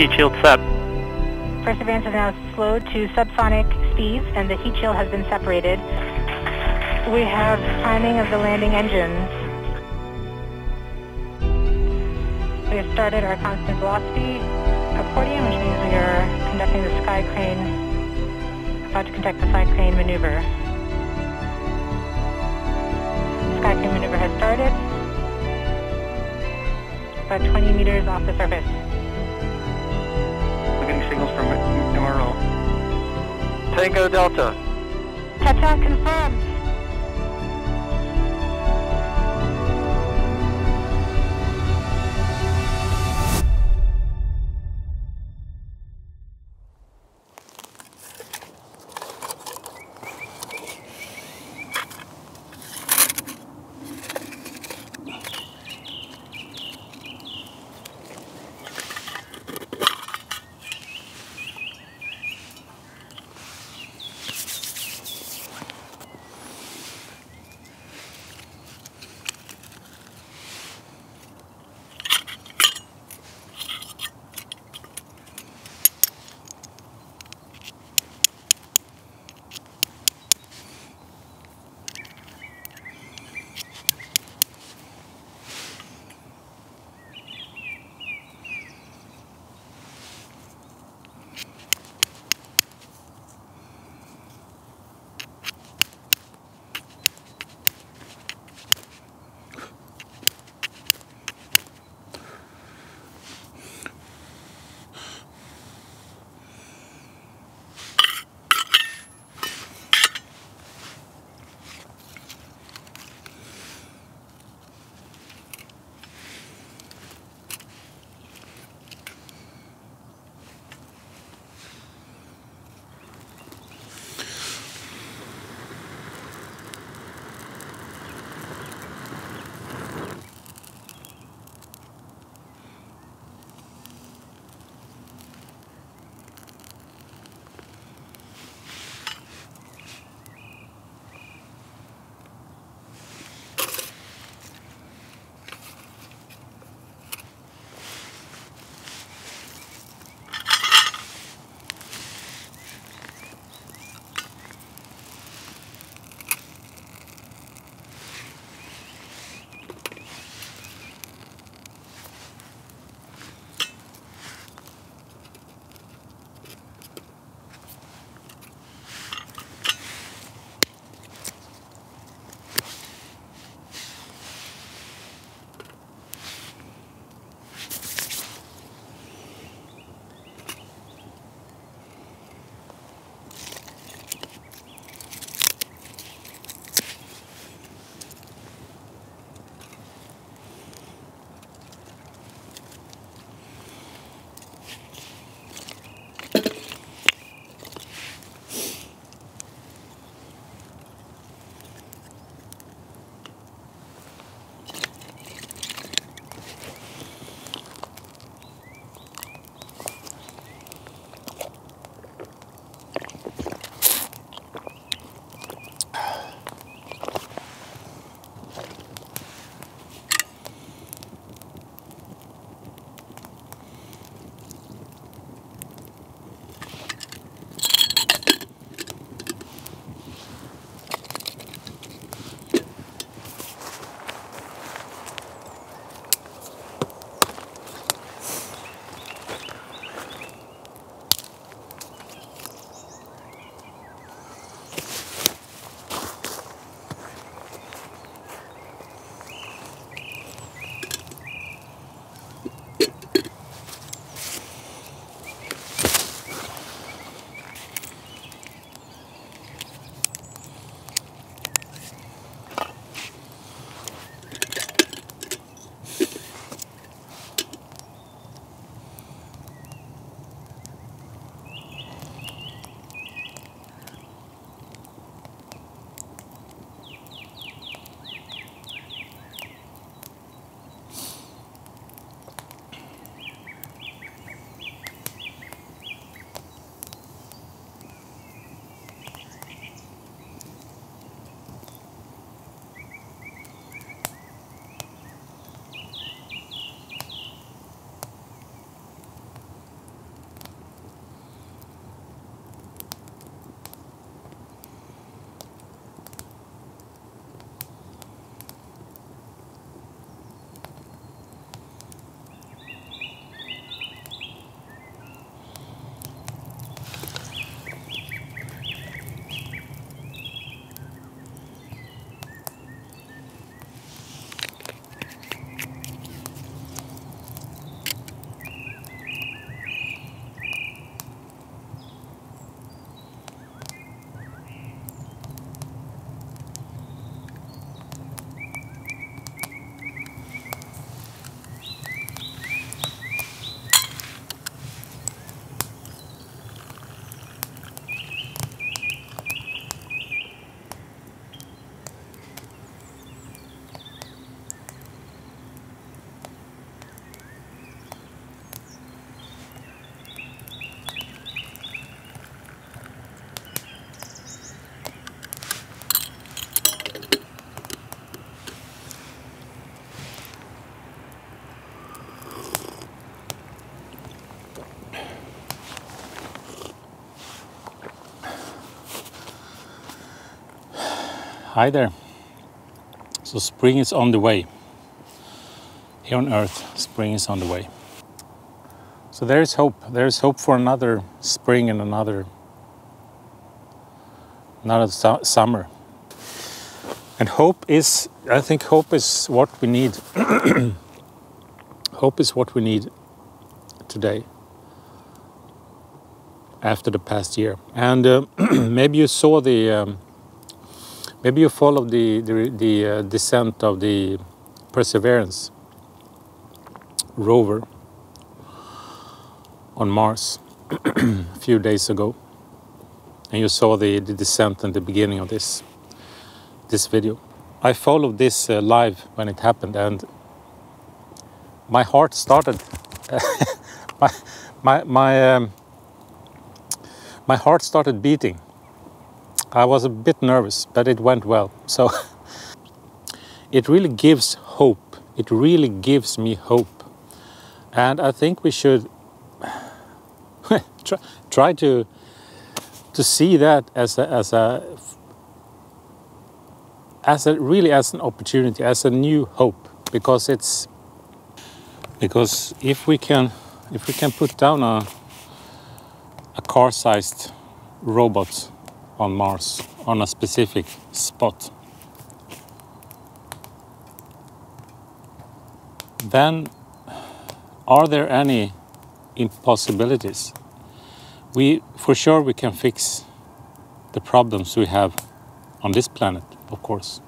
heat shield set. Perseverance is now slowed to subsonic speeds and the heat shield has been separated. We have priming of the landing engines. We have started our constant velocity accordion, which means we are conducting the sky crane, about to conduct the sky crane maneuver. The sky crane maneuver has started, about 20 meters off the surface. We're getting signals from MRL. Tango Delta. Touchdown confirmed. Hi there. So spring is on the way. Here on Earth, spring is on the way. So there is hope. There is hope for another spring and another summer. And hope is, I think hope is what we need. Hope is what we need today, after the past year. And maybe you saw the, maybe you followed the descent of the Perseverance rover on Mars a few days ago. And you saw the descent and the beginning of this video. I followed this live when it happened, and my heart started, my heart started beating. I was a bit nervous, but it went well. So it really gives hope. It really gives me hope. And I think we should try to see that as an opportunity, as a new hope, because if we can put down a car-sized robot on Mars, on a specific spot, then are there any impossibilities? For sure we can fix the problems we have on this planet, of course.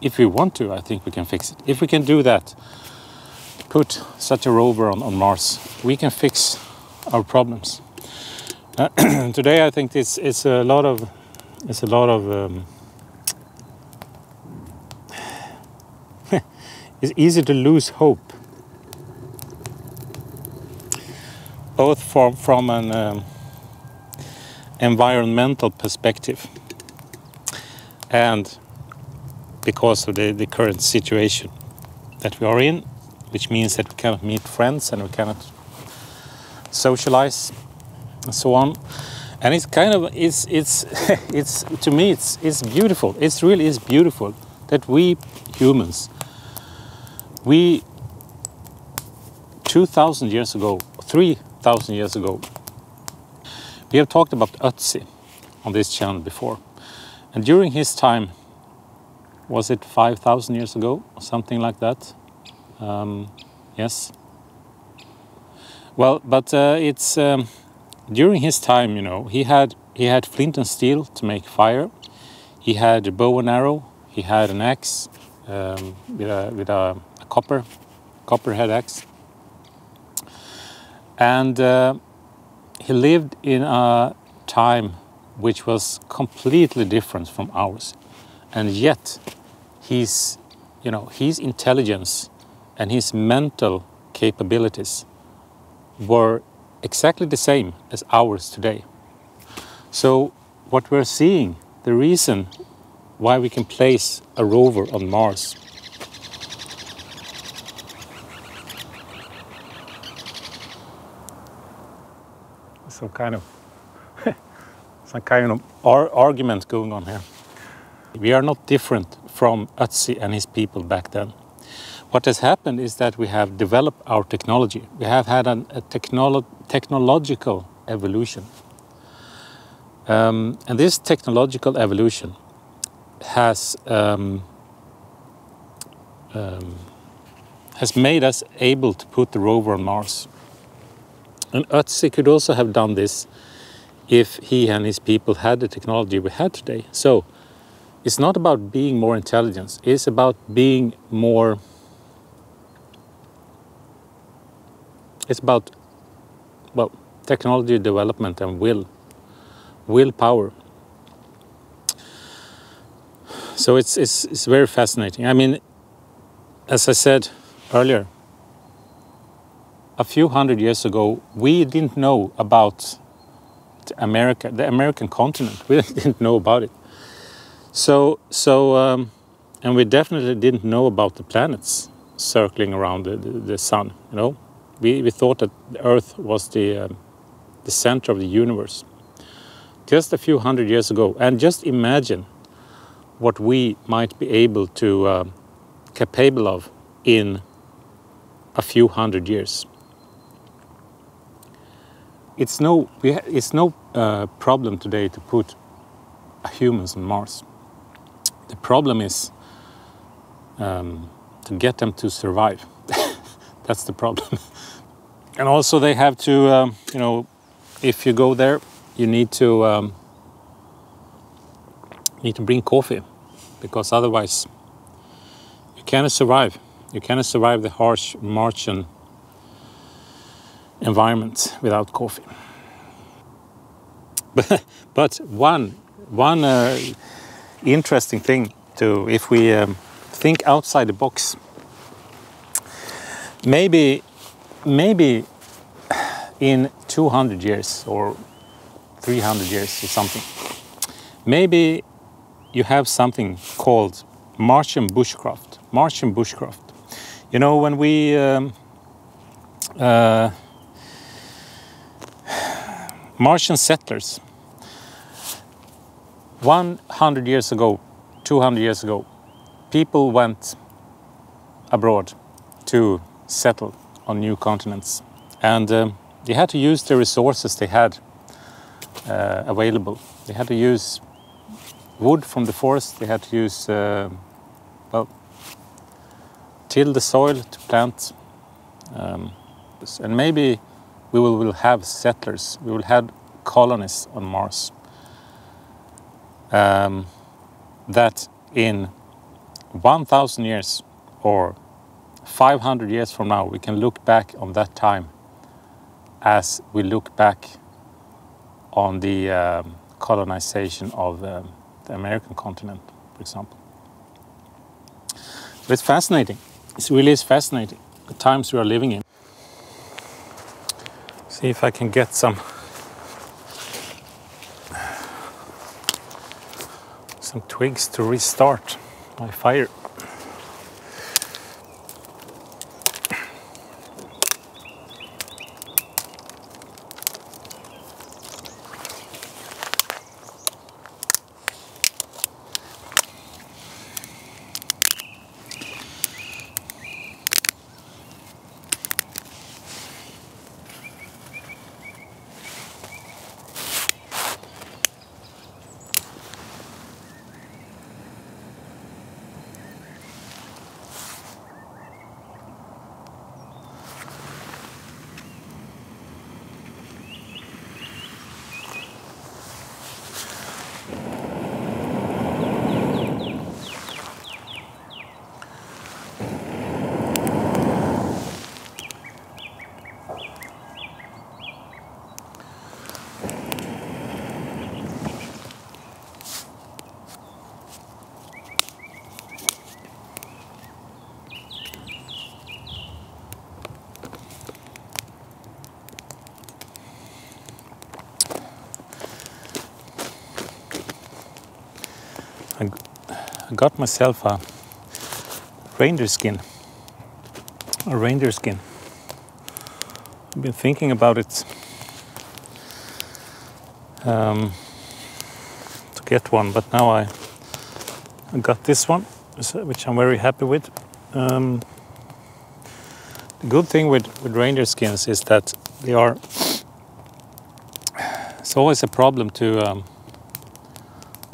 If we want to, I think we can fix it. If we can do that, put such a rover on Mars, we can fix our problems. Today I think it's a lot of it's easy to lose hope, both from an environmental perspective and because of the current situation that we are in, which means that we cannot meet friends and we cannot socialize and so on. And it's kind of it's to me it's beautiful. It really is beautiful that we humans, we 2,000 years ago, 3,000 years ago, we have talked about Ötzi on this channel before. And during his time, was it 5,000 years ago or something like that? Yes. Well, but it's during his time, you know, he had flint and steel to make fire. He had a bow and arrow. He had an axe with a copperhead axe, and he lived in a time which was completely different from ours. And yet, his, you know, his intelligence and his mental capabilities were exactly the same as ours today. So what we're seeing, the reason why we can place a rover on Mars, some kind of argument going on here. We are not different from Ötzi and his people back then. What has happened is that we have developed our technology. We have had a technological evolution. And this technological evolution has made us able to put the rover on Mars. And Ötzi could also have done this if he and his people had the technology we had today. So it's not about being more intelligent. It's about being more... It's about, well, technology development and willpower. So it's very fascinating. I mean, as I said earlier, a few hundred years ago, we didn't know about America, the American continent. We didn't know about it. So and we definitely didn't know about the planets circling around the sun. You know. We thought that the Earth was the center of the universe just a few hundred years ago. And just imagine what we might be able to capable of in a few hundred years. It's no problem today to put humans on Mars. The problem is to get them to survive. That's the problem. And also they have to, you know, if you go there, you need to bring coffee, because otherwise you cannot survive. You cannot survive the harsh Martian environment without coffee. But one interesting thing too, if we think outside the box, maybe in 200 years or 300 years or something, maybe you have something called Martian bushcraft. Martian bushcraft. You know, when we Martian settlers, 100 years ago, 200 years ago, people went abroad to settle on new continents, and they had to use the resources they had available. They had to use wood from the forest, they had to use, well, till the soil to plant, and maybe we will have settlers, we will have colonists on Mars. That in 1,000 years or 500 years from now, we can look back on that time as we look back on the colonization of the American continent, for example. But it's fascinating. It really is fascinating, the times we are living in. See if I can get some twigs to restart my fire. I got myself a reindeer skin. A reindeer skin. I've been thinking about it, to get one, but now I got this one, which I'm very happy with. The good thing with reindeer skins is that they are. It's always a problem to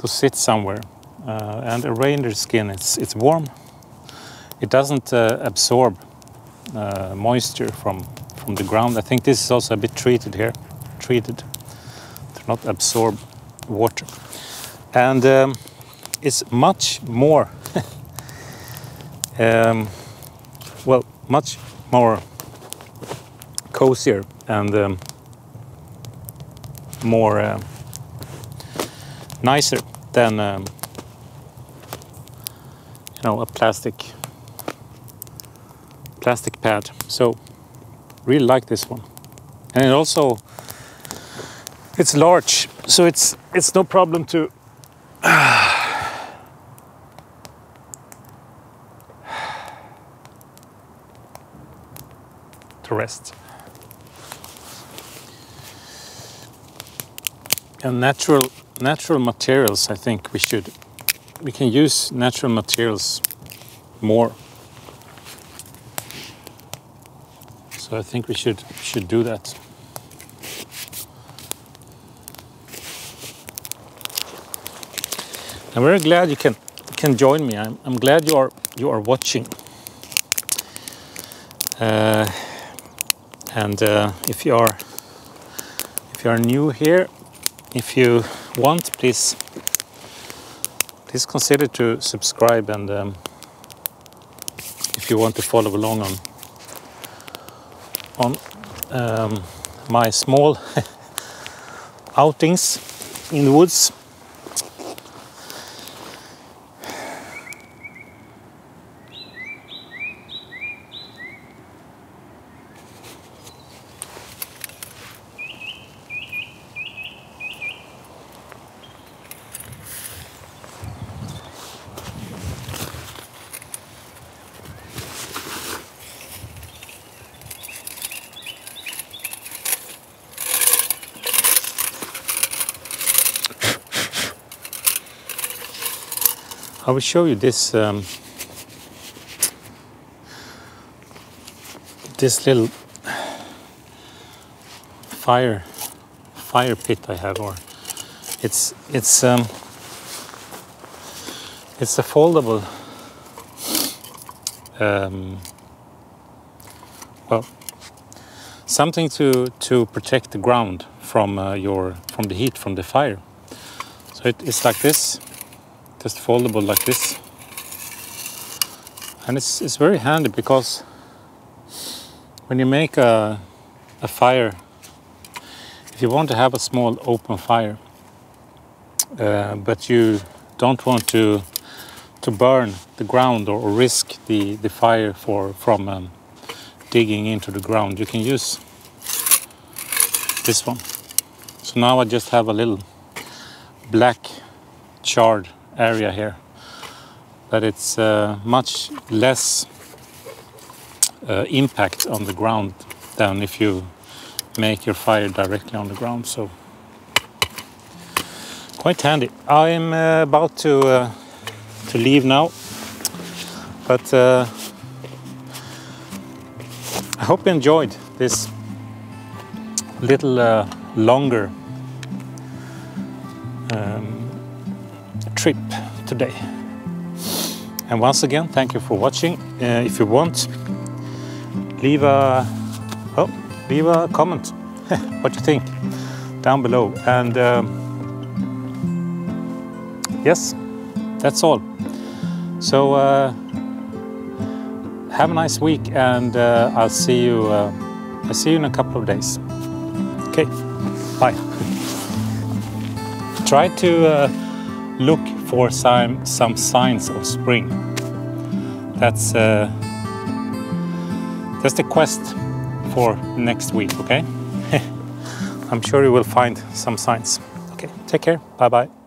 sit somewhere. And a reindeer skin, it's warm. It doesn't absorb moisture from the ground. I think this is also a bit treated here, to not absorb water. And it's much more, well, much more cozier and more nicer than you know, a plastic pad. So really like this one, and it also, it's large, so it's no problem to to rest. And natural materials, I think we should we can use natural materials more. So I think we should do that. I'm very glad you can join me. I'm glad you are watching. And if you are new here, if you want, please consider to subscribe. And if you want to follow along on my small outings in the woods. I will show you this this little fire pit I have, or it's a foldable well, something to protect the ground from the heat from the fire. So it's like this. Just foldable like this, and it's very handy because when you make a fire, if you want to have a small open fire, but you don't want to burn the ground or risk the fire from digging into the ground, you can use this one. So now I just have a little black charred area here, that it's much less impact on the ground than if you make your fire directly on the ground. So quite handy. I'm about to leave now, but I hope you enjoyed this little longer trip today. And once again, thank you for watching. If you want, leave a comment what you think down below. And yes, that's all. So have a nice week, and I'll see you in a couple of days. Okay, bye. Try to look for some signs of spring. That's the quest for next week, okay? I'm sure you will find some signs. Okay, take care, bye-bye.